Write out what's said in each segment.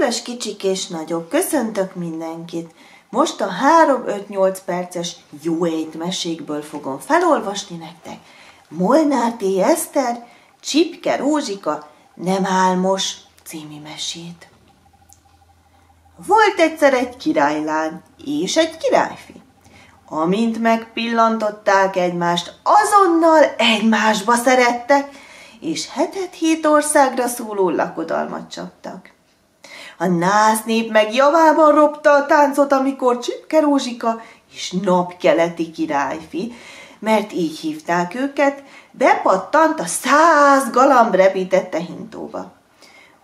Kedves kicsik és nagyok, köszöntök mindenkit! Most a 3-5-8 perces jó étmesékből fogom felolvasni nektek. Molnár T. Eszter, Csipkerózsika nem álmos című mesét. Volt egyszer egy királylány és egy királyfi. Amint megpillantották egymást, azonnal egymásba szerettek, és hetet hét országra szóló lakodalmat csaptak. A nász nép meg javában robta a táncot, amikor Csipkerózsika és napkeleti királyfi, mert így hívták őket, bepattant a 100 galamb repített tehintóba,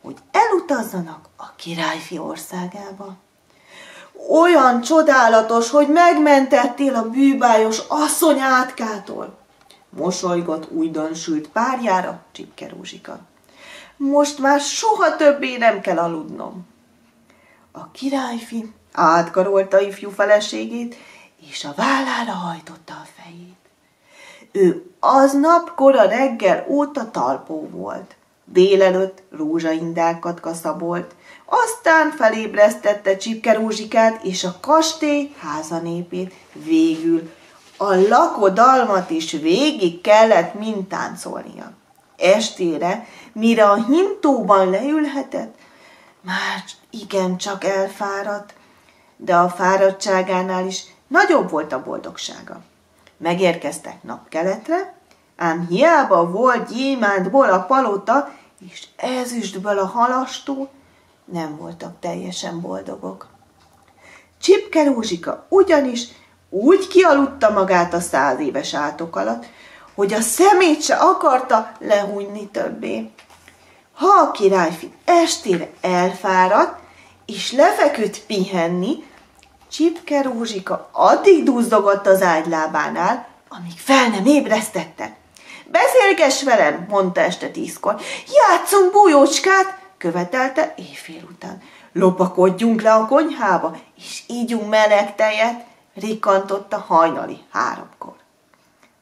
hogy elutazzanak a királyfi országába. Olyan csodálatos, hogy megmentettél a bűbájos asszony átkától, mosolygott újdonsült párjára Csipkerózsika. Most már soha többé nem kell aludnom. A királyfi átkarolta ifjú feleségét, és a vállára hajtotta a fejét. Ő aznap kora reggel óta talpó volt. Délelőtt rózsaindákat kaszabolt, aztán felébresztette Csipkerózsikát és a kastély házanépét, végül a lakodalmat is végig kellett mind táncolnia. Estére, mire a hintóban leülhetett, már igencsak elfáradt, de a fáradtságánál is nagyobb volt a boldogsága. Megérkeztek napkeletre, ám hiába volt gyémántból a palota és ezüstből a halastó, nem voltak teljesen boldogok. Csipkerózsika ugyanis úgy kialudta magát a 100 éves átok alatt, hogy a szemét se akarta lehújni többé. Ha a királyfi estére elfáradt, és lefeküdt pihenni, Csipkerózsika addig duzzogott az ágylábánál, amíg fel nem ébresztette. Beszélgess velem, mondta este 10-kor. Játszunk bújócskát, követelte éjfél után. Lopakodjunk le a konyhába, és ígyunk meleg tejet, rikantotta hajnali 3-kor.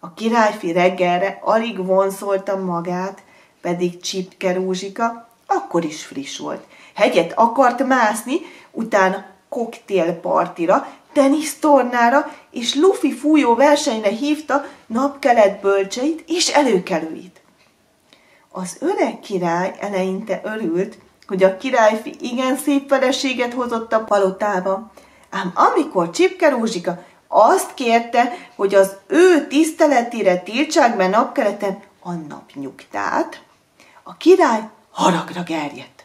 A királyfi reggelre alig vonszolta magát, pedig Csipkerózsika akkor is friss volt. Hegyet akart mászni, utána koktélpartira, tenisztornára és lufi fújó versenyre hívta napkelet bölcseit és előkelőit. Az öreg király eleinte örült, hogy a királyfi igen szép feleséget hozott a palotába, ám amikor Csipkerózsika azt kérte, hogy az ő tiszteletére tiltsák be napkeleten a napnyugtát, a király haragra gerjedt,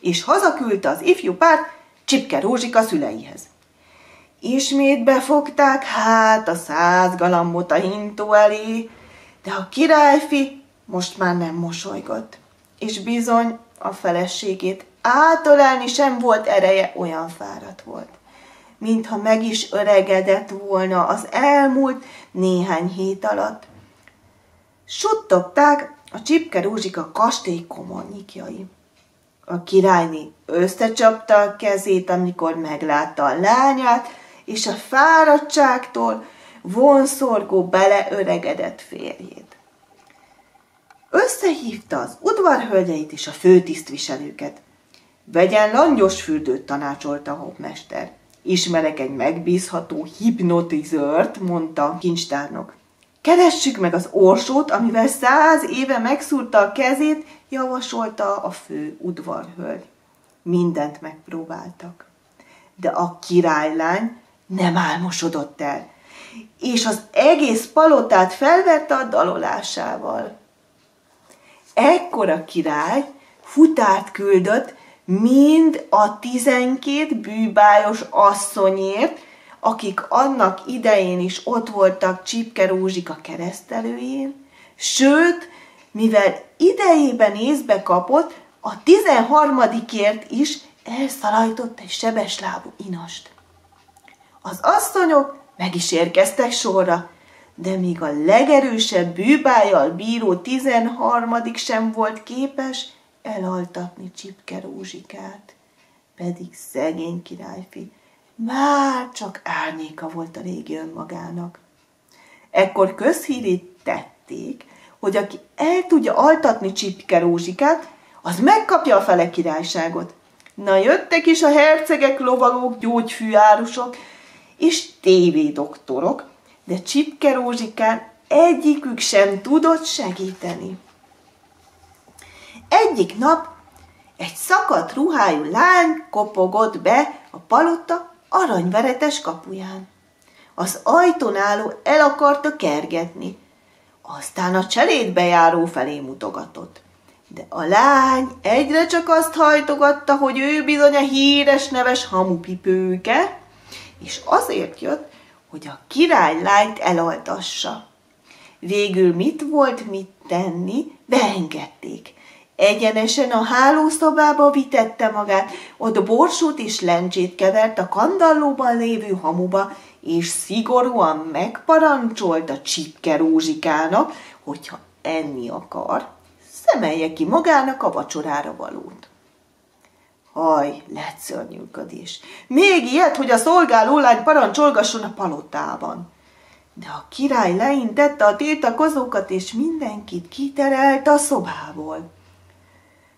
és hazaküldte az ifjú párt Csipkerózsika szüleihez. Ismét befogták hát a 100 galambot a hintó elé, de a királyfi most már nem mosolygott, és bizony a feleségét átölelni sem volt ereje, olyan fáradt volt, mintha meg is öregedett volna az elmúlt néhány hét alatt. Suttogták a Csipkerózsika kastély komornyikjai. A királyné összecsapta a kezét, amikor meglátta a lányát, és a fáradtságtól vonszorgó beleöregedett férjét. Összehívta az udvarhölgyeit és a főtisztviselőket. Vegyen langyos fürdőt, tanácsolta a hofmester. Ismerek egy megbízható hipnotizört, mondta kincstárnok. Keressük meg az orsót, amivel 100 éve megszúrta a kezét, javasolta a fő udvarhölgy. Mindent megpróbáltak, de a királylány nem álmosodott el, és az egész palotát felverte a dalolásával. Ekkor a király futárt küldött mind a 12 bűbájos asszonyért, akik annak idején is ott voltak Csipkerózsika keresztelőjén, sőt, mivel idejében észbe kapott, a 13-ért is elszalajtott egy sebeslábú inast. Az asszonyok meg is érkeztek sorra, de míg a legerősebb bűbájjal bíró 13. sem volt képes elaltatni Csipkerózsikát, pedig szegény királyfi már csak árnyéka volt a régi önmagának. Ekkor közhírét tették, hogy aki el tudja altatni Csipkerózsikát, az megkapja a fele királyságot. Na, jöttek is a hercegek, lovagok, gyógyfűárusok és tévédoktorok, de Csipkerózsikán egyikük sem tudott segíteni. Egyik nap egy szakadt ruhájú lány kopogott be a palota aranyveretes kapuján. Az ajtón álló el akarta kergetni, aztán a cselédbejáró felé mutogatott. De a lány egyre csak azt hajtogatta, hogy ő bizony a híres neves hamupipőke, és azért jött, hogy a királylányt elaltassa. Végül mit volt mit tenni, beengedték. Egyenesen a hálószobába vitette magát, ott borsót és lencsét kevert a kandallóban lévő hamuba, és szigorúan megparancsolta Csipkerózsikának, hogyha enni akar, szemelje ki magának a vacsorára valót. Haj, lett szörnyűködés! Még ilyet, hogy a szolgálólány parancsolgasson a palotában. De a király leintette a tiltakozókat, és mindenkit kiterelt a szobából.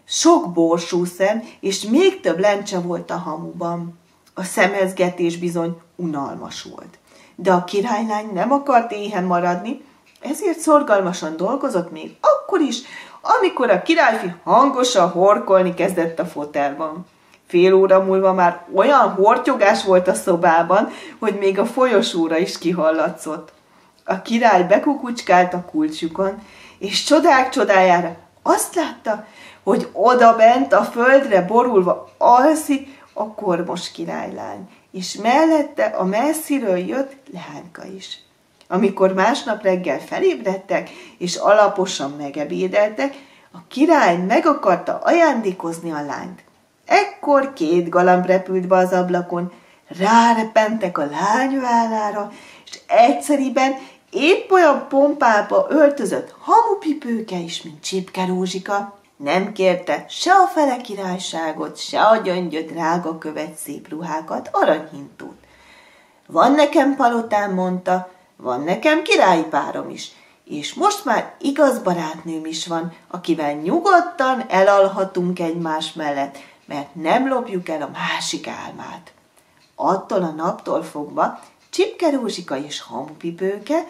Sok borsószem és még több lencse volt a hamuban. A szemezgetés bizony unalmas volt. De a királylány nem akart éhen maradni, ezért szorgalmasan dolgozott még akkor is, amikor a királyfi hangosan horkolni kezdett a fotelban. Fél óra múlva már olyan hortyogás volt a szobában, hogy még a folyosóra is kihallatszott. A király bekukucskált a kulcsukon, és csodák csodájára azt látta, hogy odabent a földre borulva alszik a kormos királylány, és mellette a messziről jött leányka is. Amikor másnap reggel felébredtek, és alaposan megebédeltek, a király meg akarta ajándékozni a lányt. Ekkor két galamb repült be az ablakon, rárepentek a lány vállára, és egyszeriben épp olyan pompába öltözött hamupipőke is, mint Csipkerózsika. Nem kérte se a fele királyságot, se a gyöngyöt, drága követ, szép ruhákat, aranyhintót. Van nekem palotám, mondta, van nekem királyi párom is, és most már igaz barátnőm is van, akivel nyugodtan elalhatunk egymás mellett, mert nem lopjuk el a másik álmát. Attól a naptól fogva Csipkerózsika és Hamupipőke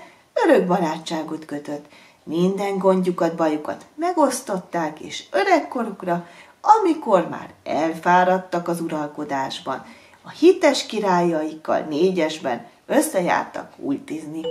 örök barátságot kötött. Minden gondjukat, bajukat megosztották, és öregkorukra, amikor már elfáradtak az uralkodásban, a hites királyaikkal négyesben összejártak ultizni.